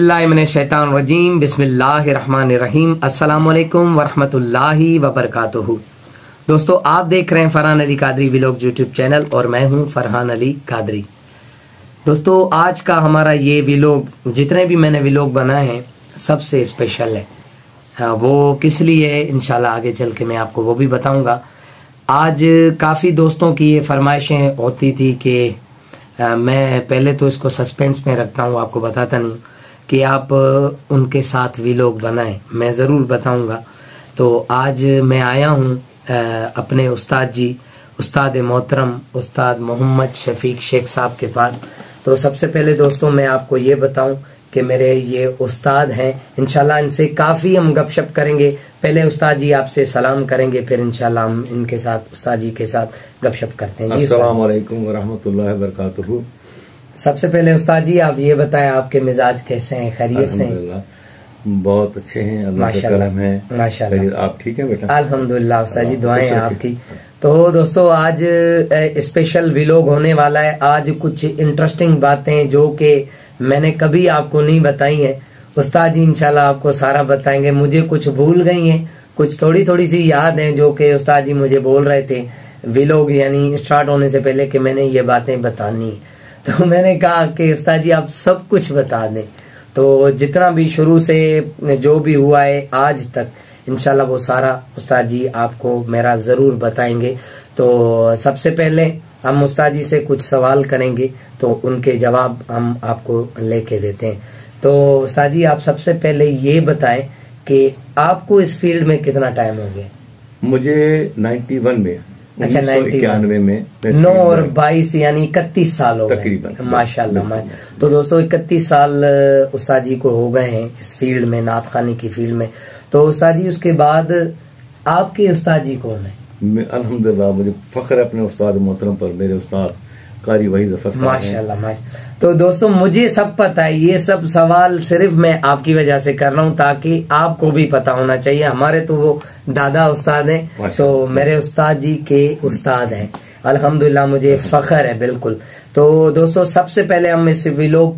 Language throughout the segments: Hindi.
बिस्मिल्लाहिर्रहमानिर्रहीम बिस्मिल्लाहिर्रहमानिर्रहीम अस्सलामुअलैकुम वरहमतुल्लाहि वबरकातुहू। दोस्तों, आप देख रहे हैं Farhan Ali Qadri vlog YouTube channel और मैं हूं फरहान अली कादरी। दोस्तों, आज का हमारा ये व्लॉग, जितने भी मैंने व्लॉग बनाए हैं सबसे स्पेशल है। वो किस लिए है इंशाल्लाह आगे चल के मैं आपको वो भी बताऊँगा। आज काफ़ी दोस्तों की ये फरमाइशें होती थी कि मैं पहले तो इसको सस्पेंस में रखता हूँ, आपको बताता नहीं कि आप उनके साथ व्लॉग बनाएं, मैं ज़रूर बताऊंगा। तो आज मैं आया हूं अपने उस्ताद जी, उस्ताद मोहतरम उस्ताद मोहम्मद शफीक शेख साहब के पास। तो सबसे पहले दोस्तों मैं आपको ये बताऊं कि मेरे ये उस्ताद हैं, इंशाल्लाह इनसे काफ़ी हम गपशप करेंगे। पहले उस्ताद जी आपसे सलाम करेंगे, फिर इंशाल्लाह हम इनके साथ उस्ताद जी के साथ गपशप करते हैं। अस्सलाम वालेकुम वरहमतुल्लाहि वबरकातुहू। सबसे पहले उस्ताद जी आप ये बताएं, आपके मिजाज कैसे हैं? खैरियत से हैं? बहुत अच्छे हैं, अल्लाह का करम है, माशाल्लाह। आप ठीक हैं बेटा? अल्हम्दुलिल्लाह उस्ताद जी, दुआएं हैं आपकी। तो दोस्तों आज स्पेशल व्लॉग होने वाला है। आज कुछ इंटरेस्टिंग बातें जो कि मैंने कभी आपको नहीं बताई हैं, उस्ताद जी इंशाल्लाह आपको सारा बताएंगे। मुझे कुछ भूल गई हैं, कुछ थोड़ी थोड़ी सी याद हैं जो कि उस्ताद जी मुझे बोल रहे थे व्लॉग यानी स्टार्ट होने से पहले कि मैंने ये बातें बतानी। तो मैंने कहा कि उस्ताद जी आप सब कुछ बता दें, तो जितना भी शुरू से जो भी हुआ है आज तक इंशाल्लाह वो सारा उस्ताद जी आपको मेरा ज़रूर बताएंगे। तो सबसे पहले हम उस्ताद जी से कुछ सवाल करेंगे तो उनके जवाब हम आपको लेके देते हैं। तो उस्ताद जी आप सबसे पहले ये बताएं कि आपको इस फील्ड में कितना टाइम हो गया? मुझे 91 में, अच्छा 91 में 9 और 22 यानी 31 साल हो गए माशाल्लाह। तो दोस्तों 31 साल उस्ताद जी को हो गए हैं इस फील्ड में, नात खानी की फील्ड में। तो उस्ताद जी उसके बाद आपके उस्ताद जी कौन है? अल्हम्दुलिल्लाह मुझे फख्र है अपने उस्ताद मोहतरम पर, मेरे उस्ताद कारी वहीद फरसी माशाल्लाह माशाल्लाह। तो दोस्तों मुझे सब पता है, ये सब सवाल सिर्फ मैं आपकी वजह से कर रहा हूँ ताकि आपको भी पता होना चाहिए। हमारे तो वो दादा उस्ताद हैं, तो मेरे उस्ताद जी के उस्ताद हैं, अल्हम्दुलिल्लाह मुझे फख्र है बिल्कुल। तो दोस्तों सबसे पहले हम इस व्लॉग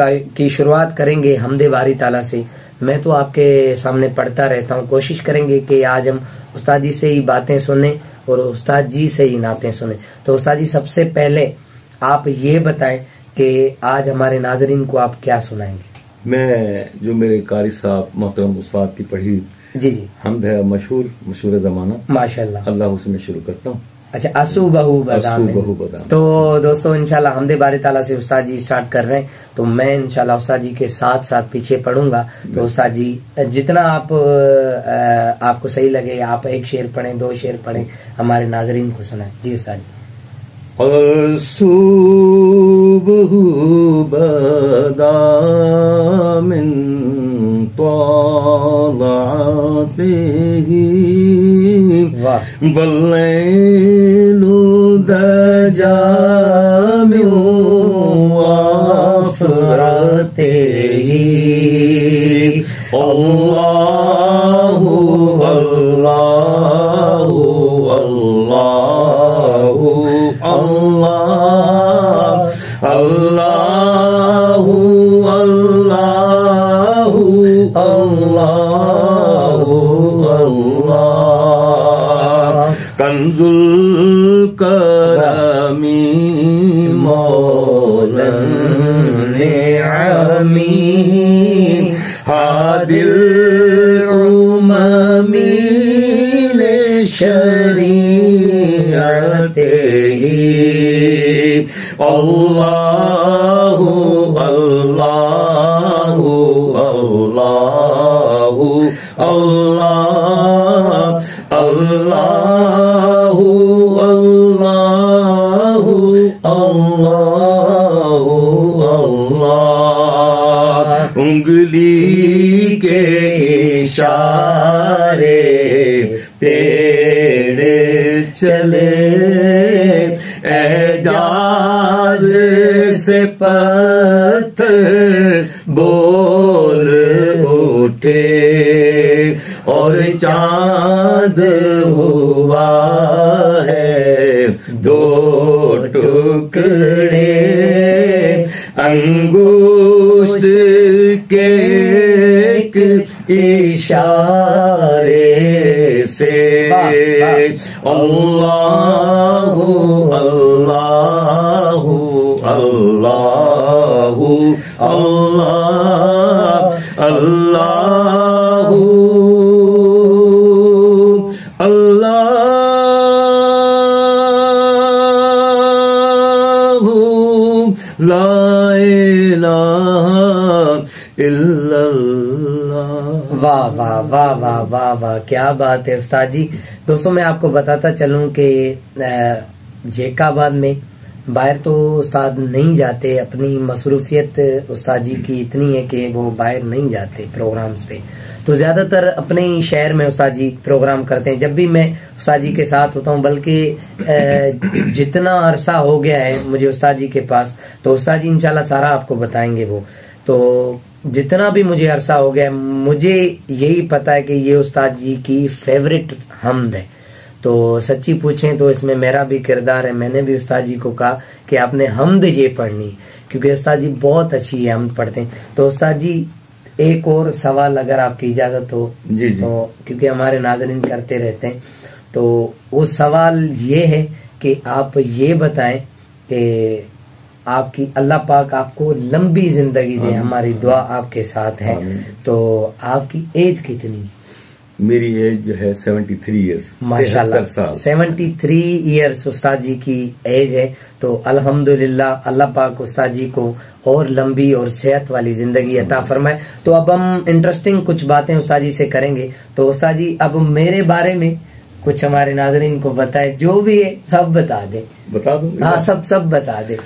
की शुरुआत करेंगे हमदे बारी ताला से। मैं तो आपके सामने पढ़ता रहता हूँ, कोशिश करेंगे कि आज हम उस्ताद जी से ही बातें सुने और उस्ताद जी से ही नातें सुने। तो उस्ताद जी सबसे पहले आप ये बताएं कि आज हमारे नाजरीन को आप क्या सुनाएंगे? मैं जो मेरे कारी साहब मोहतरम उस्ताद की पढ़ी जी जी हमद है मशहूर ज़माना माशाल्लाह, अल्लाह उसमें शुरू करता हूँ। अच्छा असू बहू बदाम। तो दोस्तों इंशाल्लाह हमदे बारी ताला से उस्ताद जी स्टार्ट कर रहे हैं, तो मैं इंशाल्लाह उस्ताद जी के साथ साथ पीछे पढ़ूंगा। तो उस्ताद जी जितना आपको सही लगे आप एक शेर पढ़ें, दो शेर पढ़ें, हमारे नाजरीन को सुनाएं। जी उस्ताद जी। असू बहू बदाम वल्लैलु दजामि वाफ़रतेही अल्लाहु अल्लाहु अल्लाहु अल्लाह अल्लाहु अल्लाहु अल्लाहु अल्लाह कंजुल करमी मौलन नेअमी हादिल उममी ले शरीअतेही अल्लाहु अल्लाहु अल्लाहु अल्लाह अल्लाहु अल्लाहु अल्लाहु अल्लाह उंगली के इशारे पेड़ चले एजाज से पत्थर बोल उठे और चांद हुआ है दो टुकड़े अंगूष्ठ के एक इशारे से अल्लाहु अल्लाहु अल्लाहु अल्लाह अल्लाहु अल्लाहु ला इल्लल्लाह। वाह वाह वाह वाह वाह वाह, क्या बात है उस्ताद जी। दोस्तों मैं आपको बताता चलूं कि जेकाबाद में बाहर तो उस्ताद नहीं जाते, अपनी मसरूफियत उस्ताद जी की इतनी है कि वो बाहर नहीं जाते प्रोग्राम्स पे, तो ज्यादातर अपने ही शहर में उस्ताद जी प्रोग्राम करते हैं। जब भी मैं उस्ताद जी के साथ होता हूं, बल्कि जितना अरसा हो गया है मुझे उस्ताद जी के पास, तो उस्ताद जी इंशाल्लाह सारा आपको बताएंगे वो। तो जितना भी मुझे अरसा हो गया, मुझे यही पता है कि ये उस्ताद जी की फेवरेट हमद है। तो सच्ची पूछें तो इसमें मेरा भी किरदार है, मैंने भी उस्ताद जी को कहा कि आपने हमद ये पढ़नी, क्योंकि उस्ताद जी बहुत अच्छी है हमद पढ़ते हैं। तो उस्ताद जी एक और सवाल अगर आपकी इजाजत हो जी। तो क्योंकि हमारे नाज़रीन करते रहते हैं, तो वो सवाल ये है कि आप ये बताएं कि आपकी अल्लाह पाक आपको लंबी जिंदगी दे, हमारी दुआ आपके साथ है। तो आपकी एज कितनी? मेरी एज जो है 73 इयर्स। माशाल्लाह 73 इयर्स उस्ताद जी की एज है। तो अल्हम्दुलिल्लाह अल्लाह पाक उस्ताद जी को और लंबी और सेहत वाली जिंदगी अता फरमाए। तो अब हम इंटरेस्टिंग कुछ बातें उस्ताद जी से करेंगे। तो उस्ताद जी अब मेरे बारे में कुछ हमारे नाजरीन को बताए, जो भी है सब बता दे। बता दो? हाँ सब बता दे।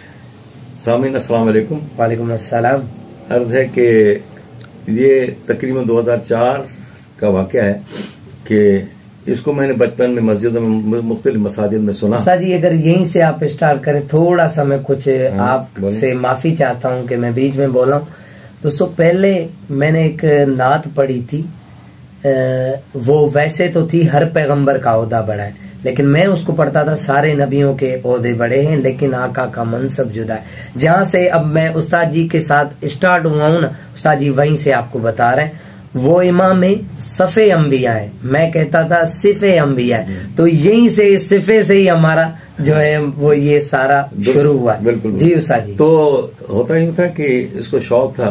सामीन अस्सलाम वालेकुम। वालेकुम अस्सलाम। अर्ज है कि ये तकरीबन 2004 का वाक़या है कि इसको मैंने बचपन में मस्जिदों में मुख्तलिफ मसाजिद में सुना। उस्ताद जी अगर यहीं से आप स्टार्ट करें, थोड़ा सा मैं कुछ आपसे माफी चाहता हूं कि मैं बीच में बोला हूँ। दोस्तों पहले मैंने एक नात पढ़ी थी, वो वैसे तो थी हर पैगम्बर का ओहदा बड़ा है, लेकिन मैं उसको पढ़ता था सारे नबियों के ओहदे बड़े हैं लेकिन आका का मनसब जुदा है। जहां से अब मैं उस्ताद जी के साथ स्टार्ट हुआ हूं ना उस्ताद जी वहीं से आपको बता रहे हैं, वो इमाम है सफ़े अम्बिया है, मैं कहता था सिफ़े अम्बिया है। तो यहीं से सिफ़े से ही हमारा जो है वो ये सारा शुरू हुआ। बिल्कुल जी उस्ताद जी। तो होता ही था कि इसको शौक था,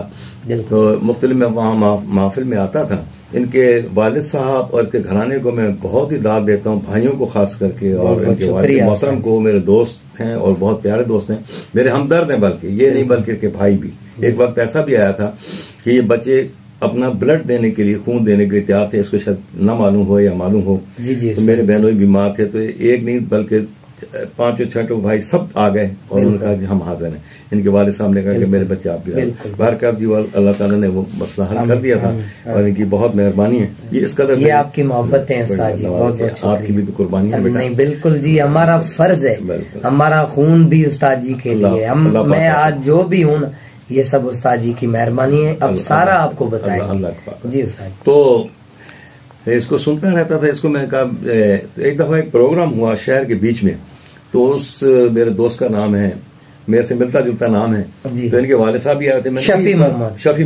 तो मुख्तलिफ में वहाँ महफिल में आता था। इनके वालिद साहब और इसके घराने को मैं बहुत ही दाद देता हूँ, भाइयों को खास करके और इनके वालिद मोहतरम को, मेरे दोस्त हैं और बहुत प्यारे दोस्त हैं, मेरे हमदर्द हैं, बल्कि ये नहीं बल्कि इनके भाई भी। एक वक्त ऐसा भी आया था कि ये बच्चे अपना ब्लड देने के लिए, खून देने के लिए तैयार थे, इसको शायद न मालूम हो या मालूम हो। तो मेरे बहनों भी बीमार थे, तो एक नहीं बल्कि पांचों छठों भाई सब आ गए और उन्होंने कहा कि हम हाजिर हैं। इनके वालिद साहब ने कहा कि मेरे बच्चे आप भी आए। बहरकत जी अल्लाह ताला ने वो मसला हल कर दिया था और इनकी बहुत मेहरबानी है। ये इस कदर ये आपकी मोहब्बत है उस्ताद जी, बहुत आपकी भी तो कुर्बानी है बेटा। नहीं बिल्कुल जी, हमारा फर्ज है, हमारा खून भी उस्ताद जी के लिए। हम मैं आज जो भी हूँ ना ये सब उस्ताद जी की मेहरबानी है। अब सारा आपको बताएंगे जी उस्ताद। तो इसको सुनता रहता था, इसको मैंने कहा। एक दफा एक प्रोग्राम हुआ शहर के बीच में, तो उस मेरे दोस्त का नाम है, मेरे से मिलता जुलता नाम है, तो इनके वाले साहब भी आए थे, शफी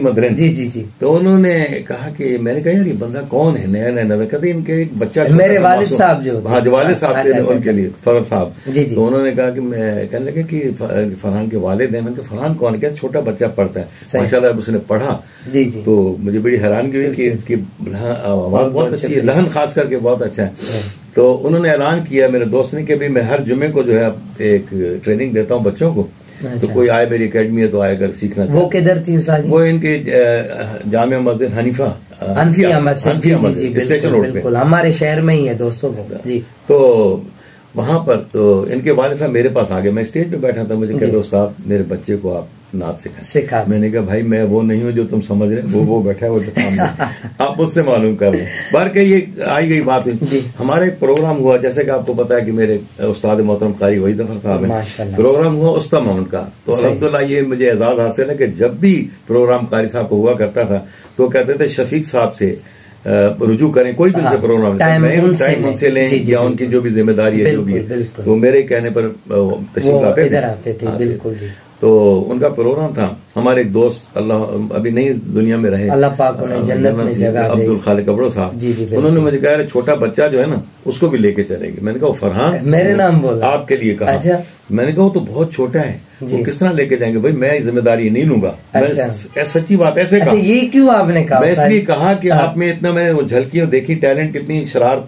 मदरन जी जी जी। तो उन्होंने कहा कि, मैंने कहा यार ये बंदा कौन है, नया नया नजर। कहते इनके एक बच्चा मेरे वालिद साहब जो, हाँ जो वालिद साहब थे उनके लिए फरहान साहब। तो उन्होंने कहा कि, मैं कहने लगे कि फरहान के वालिद हैं। मैंने कहा फरहान कौन? क्या छोटा बच्चा पढ़ता है माशाल्लाह, उसने पढ़ा। तो मुझे बड़ी हैरानगी हुई कि आवाज बहुत अच्छी है, लहन खास करके बहुत अच्छा है। तो उन्होंने ऐलान किया मेरे दोस्त ने कि भाई मैं हर जुम्मे को जो है एक ट्रेनिंग देता हूँ बच्चों को, तो कोई आए मेरी एकेडमी है तो आए अगर सीखना। वो किधर थी उस्ताद जी? वो इनके जामिया मस्जिद हनीफिया मस्जिद स्टेशन रोड पे, हमारे शहर में ही है दोस्तों जी। तो वहाँ पर तो इनके वालिद साहब मेरे पास आ गए, मैं स्टेज पे बैठा था, मुझे कहते उस्ताद मेरे बच्चे को आप नात सिखा। मैंने कहा भाई मैं वो नहीं हूँ जो तुम समझ रहे, वो बैठा है वो सामने आप उससे मालूम कर लो। बार के ये आई गई बात हुई, हमारा एक प्रोग्राम हुआ, जैसे कि आपको पता है कि मेरे उस्ताद मोहतरम कारी वहीद फरसी साहब हैं, प्रोग्राम हुआ उस्ताद मोहम्मद का। तो अलहमदुलिल्लाह ये मुझे एजाज हासिल है कि जब भी प्रोग्राम कारी साहब को हुआ करता था तो कहते थे शफीक साहब से रुजू करें, कोई भी उनसे प्रोग्राम टाइम उनसे लें या उनकी जो भी जिम्मेदारी है जो भी है। तो मेरे कहने पर तशरीफ लाते थे। तो उनका प्रोग्राम था, हमारे एक दोस्त, अल्लाह अभी नहीं दुनिया में रहे, अल्लाह पाक उन्हें जन्नत में जगह दे, अब्दुल खालिक कबरो साहब, उन्होंने मुझे कहा छोटा बच्चा जो है ना उसको भी लेके चलेंगे। मैंने कहा फरहान मेरे नाम बोला, आपके लिए कहा। मैंने कहा वो तो बहुत छोटा है, वो किस तरह लेके जाएंगे भाई, मैं जिम्मेदारी नहीं लूंगा। मैं सच्ची बात ऐसे कहा। ये क्यों आपने कहा? मैं इसलिए कहा कि आप में इतना मैंने झलकी और देखी, टैलेंट कितनी शरारत,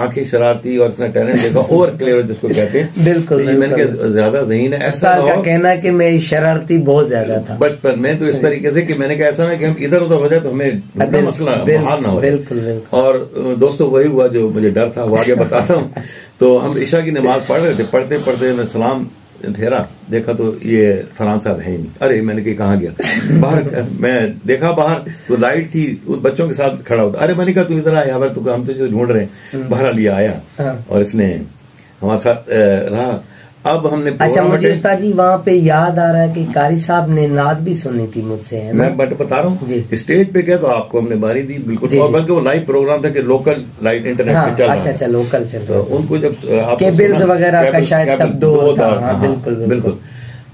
आंखें शरारती और इतना टैलेंट देखा, ओवर क्लेवर जिसको कहते हैं। बिल्कुल, मैंने ज्यादा जहीन है ऐसा कहना कि मेरी शरारती बहुत ज्यादा था बचपन में, तो इस तरीके से कि मैंने कहा ऐसा ना कि हम इधर उधर हो जाए तो हमें मसला बाहर ना हो। बिल्कुल। और दोस्तों वही हुआ जो मुझे डर था, वो आगे बताता हूँ। तो हम ईशा की नमाज पढ़ रहे थे, पढ़ते पढ़ते मैं सलाम फेरा, देखा तो ये फरहान साहब है ही नहीं। अरे मैंने कहा कहाँ गया? बाहर मैं देखा, बाहर तो लाइट थी, उस बच्चों के साथ खड़ा होता। अरे मैंने कहा तू इधर आया, हमारे तो हम तुझे ढूंढ रहे हैं। बाहर लिया आया और इसने हमारे साथ रहा। अब हमने अच्छा, मुझे उस्ताद जी वहाँ पे याद आ रहा है कि कारी साहब ने नाद भी सुनी थी मुझसे, है ना? मैं बता रहा हूँ स्टेज पे गया तो आपको हमने बारी दी। बिल्कुल, बल्कि वो लाइव प्रोग्राम था कि लोकल लाइट इंटरनेट पे चल रहा है। अच्छा अच्छा, लोकल चल रहा है। उनको जब केबल्स वगैरह का शायद तब दो था। बिल्कुल बिल्कुल।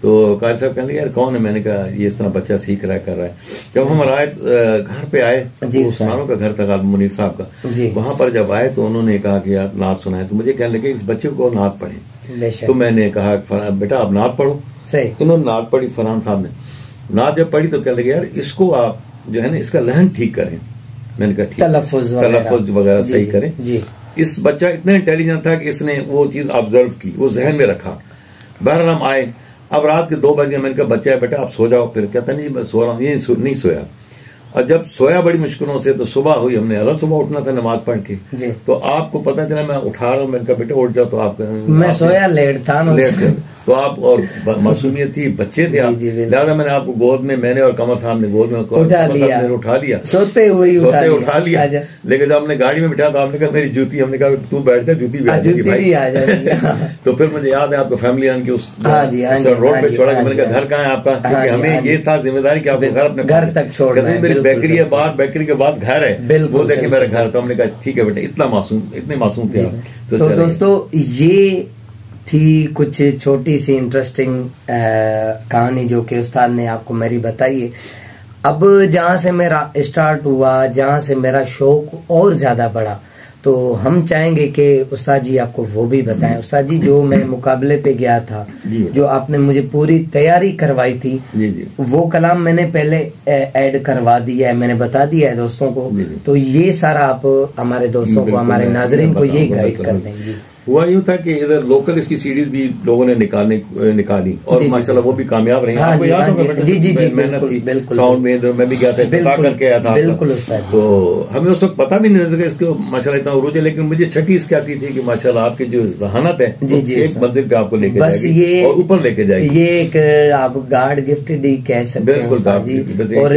तो कारी साहब कहने लगे यार कौन है? मैंने कहा ये इस तरह बच्चा सीख रहा है, कर रहा है। जब हम आए घर पे आए, उस्मानों का घर था मुनीर साहब का, वहाँ पर जब आए तो उन्होंने कहा कि यार नाद सुनाए, तो मुझे कहने लगे इस बच्चे को नाद पढ़े। तो मैंने कहा बेटा आप नाद पढ़ो। इन्होंने नाद पढ़ी फरहान साहब ने। नाद जब पढ़ी तो कह लगे यार इसको आप जो है ना इसका लहन ठीक करें। मैंने कहा ठीक, तलफ़ुज़ वगैरह सही करें। इस बच्चा इतना इंटेलिजेंट था कि इसने वो चीज ऑब्जर्व की, वो जहन में रखा। बहरहाल हम आए, अब रात के 2 बजे। मैंने कहा बच्चा है बेटा आप सो जाओ। फिर कहता नहीं मैं सो रहा हूँ, ये नहीं सोया। और जब सोया बड़ी मुश्किलों से, तो सुबह हुई, हमने अलग सुबह उठना था नमाज पढ़ के। तो आपको पता चला मैं उठा रहा हूँ। मैंने कहा बेटा उठ जाओ, तो आप मैं सोया लेट था ना, लेट तो आप और मासूमियत थी, बच्चे थे आप, लिहाजा मैंने आपको गोद में, मैंने और कमर साहब ने गोद में उठा लिया। सोते उठा लिया। लेकिन जब हमने गाड़ी में बिठाया तो आपने कहा मेरी जूती। हमने कहा तू बैठ जा, जूती भी आ जाएगी भाई। तो फिर मुझे याद है आपको फैमिली आन की उस रोड पे छोड़ा। मैंने कहा घर कहाँ है आपका? क्योंकि हमें ये था जिम्मेदारी की आपको घर अपने घर तक छोड़। मेरी बेकरी है बाहर, बेकरी के बाद घर है, वो देखे मेरा घर। तो हमने कहा ठीक है बेटा, इतने मासूम थे आप। तो दोस्तों ये थी कुछ छोटी सी इंटरेस्टिंग कहानी जो कि उस्ताद ने आपको मेरी बताई है। अब जहाँ से मेरा स्टार्ट हुआ, जहाँ से मेरा शौक और ज़्यादा बढ़ा, तो हम चाहेंगे कि उस्ताद जी आपको वो भी बताएं। उस्ताद जी जो मैं मुकाबले पे गया था, जो आपने मुझे पूरी तैयारी करवाई थी, वो कलाम मैंने पहले ऐड करवा दिया है, मैंने बता दिया है दोस्तों को। तो ये सारा आप हमारे दोस्तों को, हमारे नाजरीन को ये गाइड कर देंगे। हुआ यूँ था कि इधर लोकल इसकी सीरीज भी लोगों ने निकाली और माशाल्लाह वो भी कामयाब रही। आपको याद होगा? जी, मेहनत थी। साउंड में मैं भी गया था, पता करके आया था। बिल्कुल। तो हमें उस वक्त पता भी नहीं लगा इसको माशाल्लाह इतना उरूज है, लेकिन मुझे छठी इसकी आती थी कि माशाल्लाह आपकी जो जहानत है एक मंजिल पे आपको लेके जाएगी और ऊपर लेके जाएगी। ये एक आप गार्ड गिफ्टेड ही कह सकते हैं। और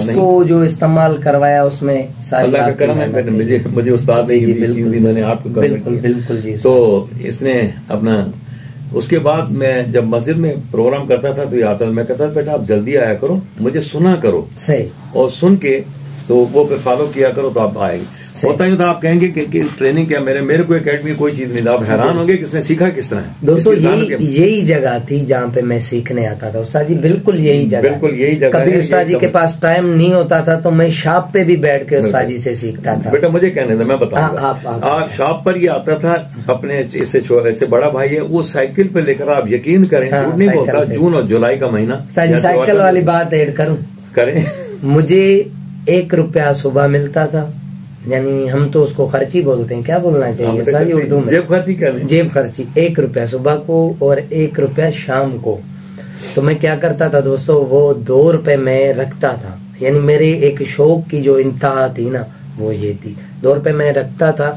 उसको जो इस्तेमाल करवाया उसमें अल्लाह का करम है, मुझे उस्ताद नहीं, मैंने आपको। बिल्कुल बिल्कुल। तो इसने अपना उसके बाद मैं जब मस्जिद में प्रोग्राम करता था तो आता था, मैं कहता था बेटा आप जल्दी आया करो, मुझे सुना करो। सही। और सुन के तो वो फिर फॉलो किया करो तो आप आएंगे। होता ही था, आप कहेंगे कि ट्रेनिंग क्या, मेरे को एकेडमी कोई चीज नहीं था। आप हैरान होंगे किसने सीखा किस तरह। दोस्तों यही जगह थी जहाँ पे मैं सीखने आता था उस्ताद जी। बिल्कुल यही जगह, बिल्कुल यही जगह। कभी उस्ताद जी के पास टाइम नहीं होता था तो मैं शॉप पे भी बैठ के उस्ताद जी से सीखता था। बेटा मुझे कहने था, मैं बताऊंगा। आप शॉप पर ही आता था, अपने इससे बड़ा भाई है, वो साइकिल पे लेकर, आप यकीन करें नहीं होता। जून और जुलाई का महीना। साइकिल वाली बात ऐड करूँ, करें मुझे 1 रुपया सुबह मिलता था, यानी हम तो उसको खर्ची बोलते हैं, क्या बोलना चाहिए सर उर्दू में? जेब खर्ची। क्या जेब खर्ची? 1 रुपया सुबह को और 1 रुपया शाम को। तो मैं क्या करता था दोस्तों, वो 2 रुपए मैं रखता था, यानी मेरे एक शौक की जो इंतहा थी ना वो ये थी। 2 रुपए मैं रखता था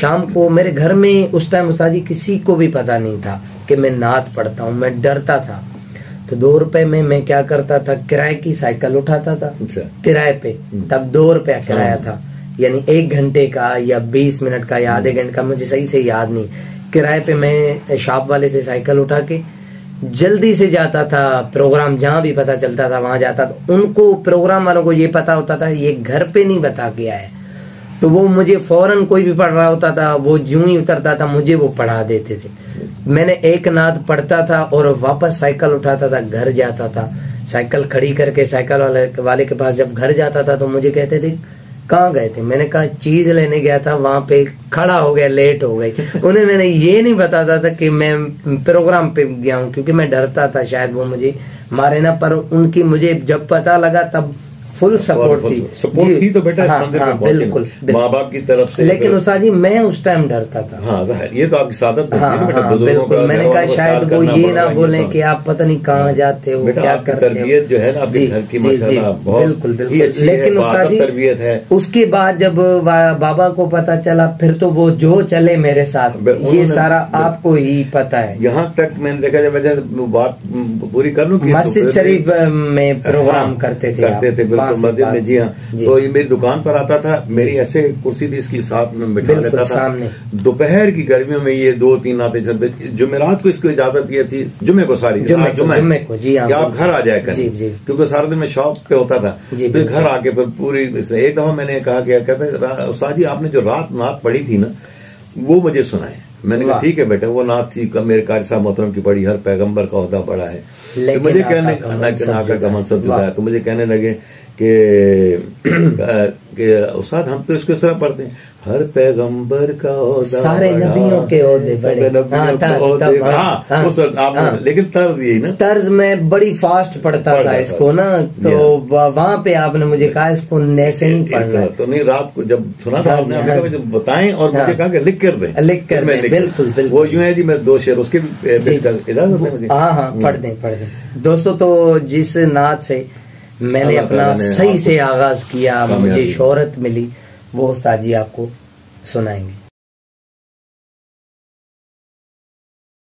शाम को। मेरे घर में उस टाइम उस्ताद जी किसी को भी पता नहीं था कि मैं नात पढ़ता हूँ, मैं डरता था। तो 2 रुपए में मैं क्या करता था, किराए की साइकिल उठाता था। किराए पे तब 2 रुपया किराया था, यानी 1 घंटे का या 20 मिनट का या आधे घंटे का, मुझे सही से याद नहीं। किराए पे मैं शॉप वाले से साइकिल उठा के जल्दी से जाता था प्रोग्राम, जहाँ भी पता चलता था वहां जाता था। उनको, प्रोग्राम वालों को ये पता होता था ये घर पे नहीं बता गया है, तो वो मुझे फौरन, कोई भी पढ़ रहा होता था वो जूं ही उतरता था, मुझे वो पढ़ा देते थे। मैंने एक नाद पढ़ता था और वापस साइकिल उठाता था, घर जाता था। साइकिल खड़ी करके साइकिल वाले के पास जब घर जाता था तो मुझे कहते थे कहाँ गए थे, मैंने कहा चीज लेने गया था, वहां पे खड़ा हो गया, लेट हो गई। उन्हें मैंने ये नहीं बताता था कि मैं प्रोग्राम पे गया हूँ क्योंकि मैं डरता था शायद वो मुझे मारे ना, पर उनकी मुझे जब पता लगा तब फुल सपोर्ट थी तो बेटा हाँ, हाँ, बिल्कुल माँ बाप की तरफ से। लेकिन उस्ताद जी मैं उस टाइम डरता था। हाँ, ये तो आपकी सादत हाँ, बिल्कुल। मैंने कहा शायद वो ये ना बोले कि आप पता नहीं कहाँ जाते हो क्या करते हो, जो है ना आपके घर की माशाल्लाह बिल्कुल बिल्कुल। लेकिन उस्ताद जी तरबियत है। उसके बाद जब बाबा को पता चला फिर तो वो जो चले मेरे साथ, ये सारा आपको ही पता है। यहाँ तक मैंने देखा जब बात पूरी कर लूँ, मस्जिद शरीफ में प्रोग्राम करते थे मस्जिद में, जी हाँ। तो ये मेरी दुकान पर आता था, मेरी ऐसे कुर्सी थी इसकी साथ में बैठा लेता था। दोपहर की गर्मियों में ये 2-3 आते थे, जुमेरात को इसको इजाजत ये थी जुमे को सारी जुमे को जी हाँ, आप घर आ जाए कर क्योंकि सारा दिन मैं शॉप पे होता था। तो घर आके फिर पूरी एक दफा मैंने कहा क्या कहते उस्ताद जी आपने जो रात नात पढ़ी थी ना वो मुझे सुनाए। मैंने कहा ठीक है बेटा, वो नात थी मेरे कारी साहब मोहतरम की पढ़ी, हर पैगम्बर का ओहदा बड़ा है। तो मुझे कहने तो मुझे कहने लगे कि उस्ताद हम तो इसको इस तरह पढ़ते हैं, हर पैगंबर का ओहदा, सारे नबियों के ओहदे बड़े हाँ। लेकिन तर्ज यही ना, तर्ज में बड़ी फास्ट पढ़ता था इसको ना, तो वहाँ पे आपने मुझे कहा इसको ऐसे नहीं पढ़ना। तो नहीं रात को जब सुना था आपने बताएं और मुझे कहा कि लिख कर दें बिल्कुल बिल्कुल। वो यूं है जी मैं 2 शेर उसके इजाजत हाँ पढ़ दें। दोस्तों तो जिस नात से मैंने अपना सही से आगाज किया, मुझे शोहरत मिली, वो उस्ताद जी आपको सुनाएंगे।